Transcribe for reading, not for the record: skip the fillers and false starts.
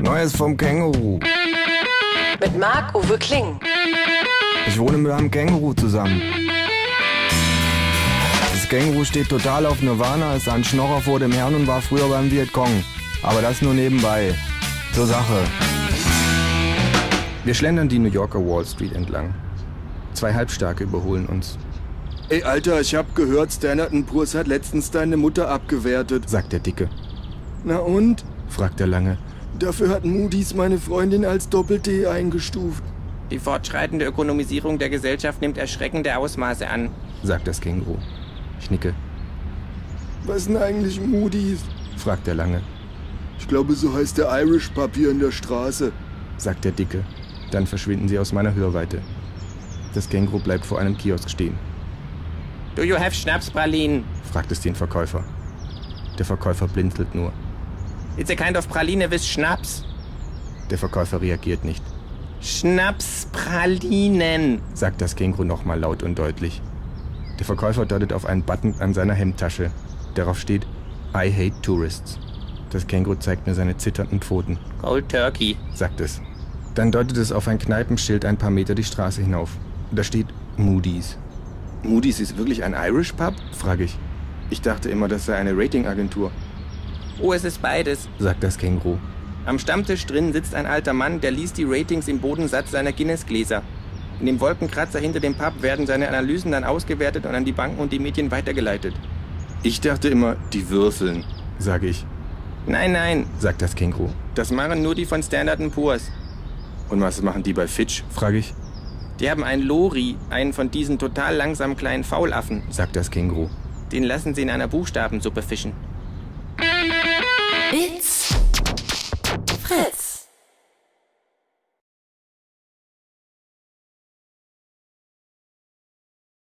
Neues vom Känguru. Mit Marc-Uwe Kling. Ich wohne mit einem Känguru zusammen. Das Känguru steht total auf Nirvana, ist ein Schnorrer vor dem Herrn und war früher beim Vietcong. Aber das nur nebenbei. Zur Sache. Wir schlendern die New Yorker Wall Street entlang. Zwei Halbstarke überholen uns. Ey, Alter, ich hab gehört, Standard & Poor's hat letztens deine Mutter abgewertet, sagt der Dicke. Na und? Fragt der Lange. Dafür hat Moody's meine Freundin als Doppel-D eingestuft. Die fortschreitende Ökonomisierung der Gesellschaft nimmt erschreckende Ausmaße an, sagt das Känguru. Ich nicke. Was denn eigentlich Moody's? Fragt der Lange. Ich glaube, so heißt der Irish Pub hier in der Straße, sagt der Dicke. Dann verschwinden sie aus meiner Hörweite. Das Känguru bleibt vor einem Kiosk stehen. Do you have Schnapspralinen? Fragt es den Verkäufer. Der Verkäufer blinzelt nur. It's a kind of Praline with Schnaps. Der Verkäufer reagiert nicht. Schnapspralinen, sagt das Känguru nochmal laut und deutlich. Der Verkäufer deutet auf einen Button an seiner Hemdtasche. Darauf steht, I hate tourists. Das Känguru zeigt mir seine zitternden Pfoten. Cold Turkey, sagt es. Dann deutet es auf ein Kneipenschild ein paar Meter die Straße hinauf. Da steht Moody's. Moody's ist wirklich ein Irish Pub? Frage ich. Ich dachte immer, das sei eine Ratingagentur. Oh, es ist beides, sagt das Känguru. Am Stammtisch drin sitzt ein alter Mann, der liest die Ratings im Bodensatz seiner Guinness-Gläser. In dem Wolkenkratzer hinter dem Pub werden seine Analysen dann ausgewertet und an die Banken und die Medien weitergeleitet. Ich dachte immer, die würfeln, sage ich. Nein, nein, sagt das Känguru. Das machen nur die von Standard & Poor's. Und was machen die bei Fitch, frage ich. Die haben einen Lori, einen von diesen total langsamen kleinen Faulaffen, sagt das Känguru. Den lassen sie in einer Buchstabensuppe fischen. It's